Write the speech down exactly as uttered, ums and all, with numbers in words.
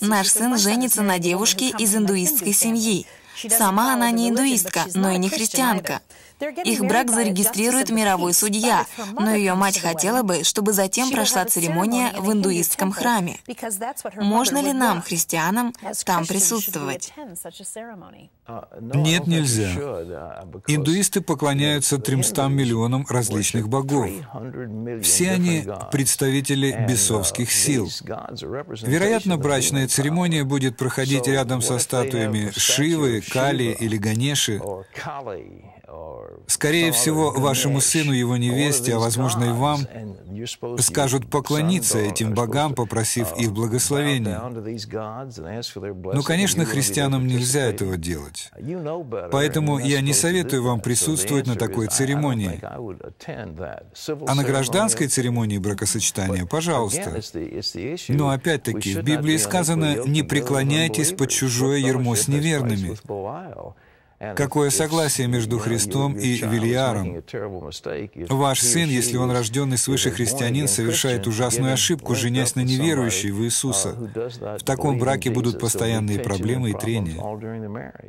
Наш сын женится на девушке из индуистской семьи. Сама она не индуистка, но и не христианка. Их брак зарегистрирует мировой судья, но ее мать хотела бы, чтобы затем прошла церемония в индуистском храме. Можно ли нам, христианам, там присутствовать? Нет, нельзя. Индуисты поклоняются тремстам миллионам различных богов. Все они представители бесовских сил. Вероятно, брачная церемония будет проходить рядом со статуями Шивы, Кали или Ганеши. Скорее всего, вашему сыну, его невесте, а возможно и вам, скажут поклониться этим богам, попросив их благословения. Но, конечно, христианам нельзя этого делать. Поэтому я не советую вам присутствовать на такой церемонии. А на гражданской церемонии бракосочетания, пожалуйста. Но опять-таки, в Библии сказано: «Не преклоняйтесь под чужое ярмо с неверными». Какое согласие между Христом и Велиаром? Ваш сын, если он рожденный свыше христианин, совершает ужасную ошибку, женясь на неверующей в Иисуса. В таком браке будут постоянные проблемы и трения.